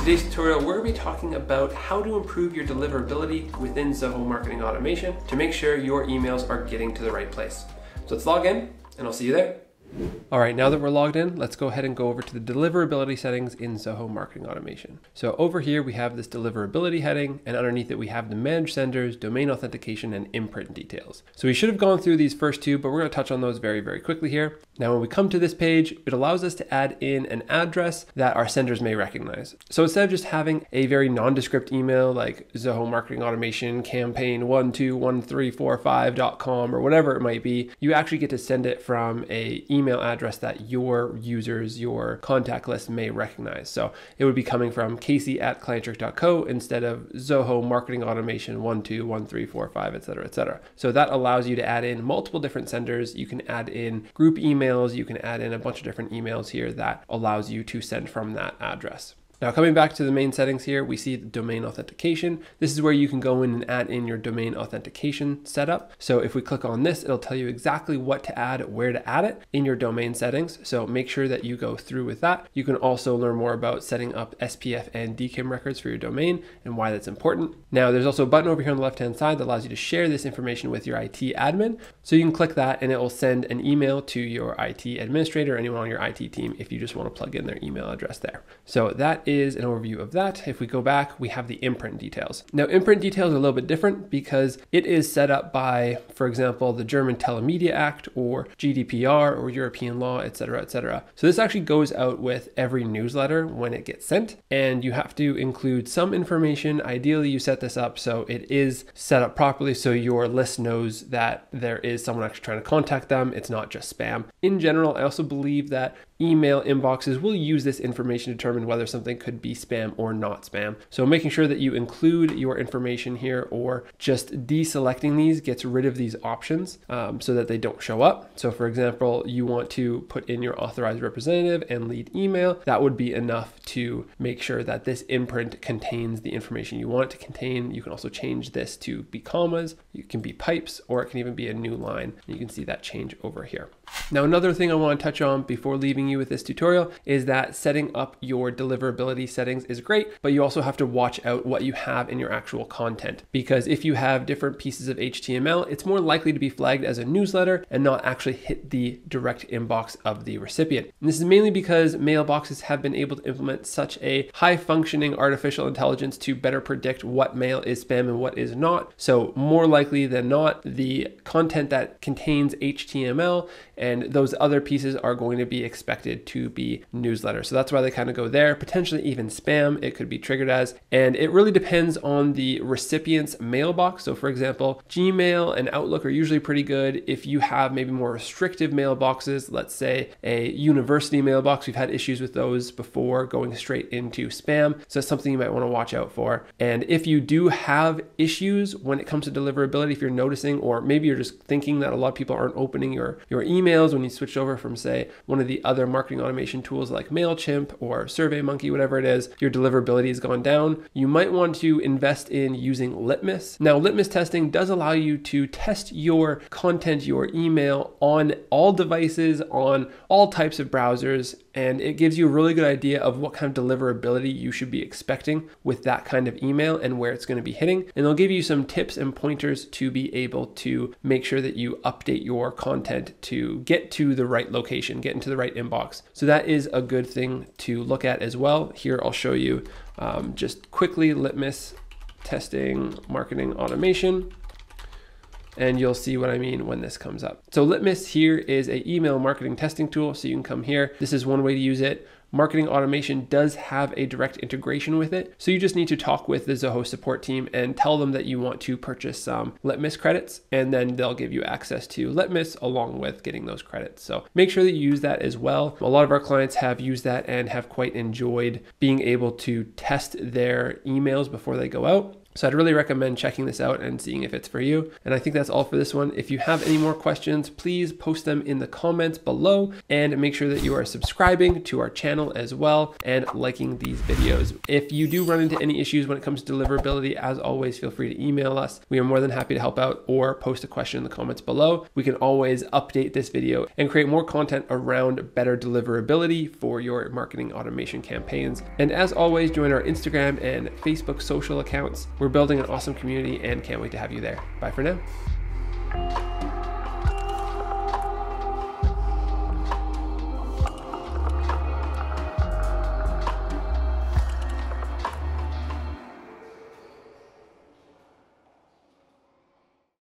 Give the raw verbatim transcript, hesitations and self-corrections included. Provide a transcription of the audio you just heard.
today's tutorial, we're going to be talking about how to improve your deliverability within Zoho Marketing Automation to make sure your emails are getting to the right place. So let's log in and I'll see you there. All right, now that we're logged in, let's go ahead and go over to the deliverability settings in Zoho Marketing Automation. So over here, we have this deliverability heading, and underneath it, we have the manage senders, domain authentication, and imprint details. So we should have gone through these first two, but we're going to touch on those very, very quickly here. Now, when we come to this page, it allows us to add in an address that our senders may recognize. So instead of just having a very nondescript email like Zoho Marketing Automation campaign one two one three four five dot com or whatever it might be, you actually get to send it from a email email address that your users, your contact list may recognize. So it would be coming from Casey at Clientric dot co instead of Zoho Marketing Automation one two one three four five, et cetera, et cetera. So that allows you to add in multiple different senders. You can add in group emails. You can add in a bunch of different emails here that allows you to send from that address. Now, coming back to the main settings here, we see the domain authentication. This is where you can go in and add in your domain authentication setup. So if we click on this, it'll tell you exactly what to add, where to add it in your domain settings. So make sure that you go through with that. You can also learn more about setting up S P F and D K I M records for your domain and why that's important. Now, there's also a button over here on the left-hand side that allows you to share this information with your I T admin. So you can click that and it will send an email to your I T administrator, or anyone on your I T team, if you just want to plug in their email address there. So that is is an overview of that. If we go back, we have the imprint details. Now, imprint details are a little bit different because it is set up by, for example, the German Telemedia Act or G D P R or European law, et cetera, et cetera. So this actually goes out with every newsletter when it gets sent, and you have to include some information. Ideally, you set this up so it is set up properly so your list knows that there is someone actually trying to contact them. It's not just spam. In general, I also believe that email inboxes will use this information to determine whether something could be spam or not spam. So making sure that you include your information here or just deselecting these gets rid of these options um, so that they don't show up. So for example, you want to put in your authorized representative and lead email. That would be enough to make sure that this imprint contains the information you want it to contain. You can also change this to be commas, it can be pipes, or it can even be a new line. You can see that change over here. Now, another thing I want to touch on before leaving you with this tutorial is that setting up your deliverability settings is great, but you also have to watch out what you have in your actual content, because if you have different pieces of H T M L, it's more likely to be flagged as a newsletter and not actually hit the direct inbox of the recipient. And this is mainly because mailboxes have been able to implement such a high functioning artificial intelligence to better predict what mail is spam and what is not. So more likely than not, the content that contains H T M L and those other pieces are going to be expected to be newsletter. So that's why they kind of go there, potentially even spam, it could be triggered as, and it really depends on the recipient's mailbox. So for example, Gmail and Outlook are usually pretty good. If you have maybe more restrictive mailboxes, let's say a university mailbox, we've had issues with those before going straight into spam. So that's something you might want to watch out for. And if you do have issues when it comes to deliverability, if you're noticing, or maybe you're just thinking that a lot of people aren't opening your, your email, when you switch over from, say, one of the other marketing automation tools like MailChimp or SurveyMonkey, whatever it is, your deliverability has gone down, you might want to invest in using Litmus. Now, Litmus testing does allow you to test your content, your email, on all devices, on all types of browsers, and it gives you a really good idea of what kind of deliverability you should be expecting with that kind of email and where it's going to be hitting. And they'll give you some tips and pointers to be able to make sure that you update your content to get to the right location, get into the right inbox. So that is a good thing to look at as well. Here, I'll show you um, just quickly Litmus testing marketing automation. And you'll see what I mean when this comes up. So Litmus here is an email marketing testing tool. So you can come here. This is one way to use it. Marketing Automation does have a direct integration with it. So you just need to talk with the Zoho support team and tell them that you want to purchase some Litmus credits, and then they'll give you access to Litmus along with getting those credits. So make sure that you use that as well. A lot of our clients have used that and have quite enjoyed being able to test their emails before they go out. So I'd really recommend checking this out and seeing if it's for you. And I think that's all for this one. If you have any more questions, please post them in the comments below, and make sure that you are subscribing to our channel as well and liking these videos. If you do run into any issues when it comes to deliverability, as always, feel free to email us. We are more than happy to help out, or post a question in the comments below. We can always update this video and create more content around better deliverability for your marketing automation campaigns. And as always, join our Instagram and Facebook social accounts. We're building an awesome community and can't wait to have you there. Bye for now.